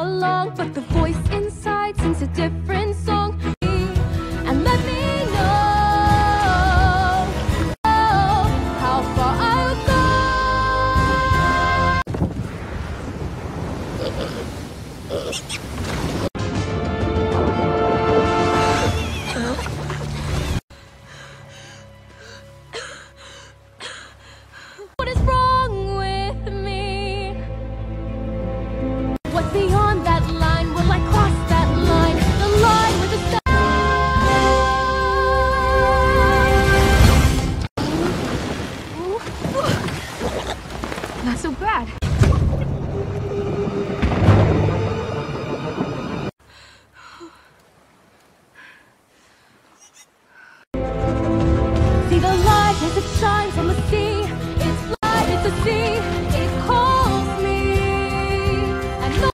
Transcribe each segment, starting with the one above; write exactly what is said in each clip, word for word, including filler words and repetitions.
along, but the voice inside sings a different song. And let me know how far I would go. What is wrong with me? What's beyond that line? Will I cross that line? The line with the stars. Not so bad. See the light as it shines on the sea. It's light, it's a sea. It calls me. And the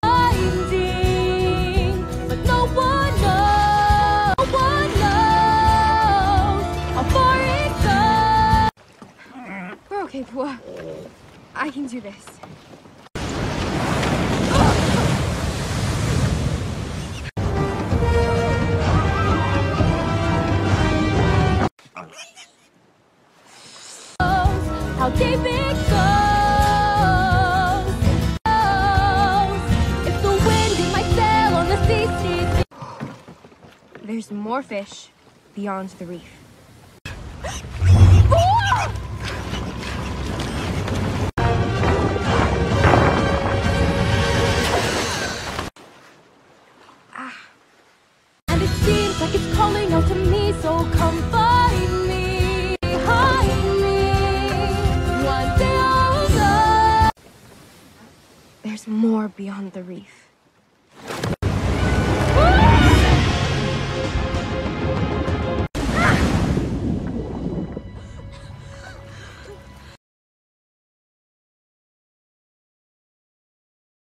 blinding, but no one knows, no one knows how far it goes. We're okay, Pua. I can do this. How deep it goes. If the wind in my sail on the sea sees me. There's more fish beyond the reef. Ah. And it seems like it's calling out to me, so come find me. There's more beyond the reef.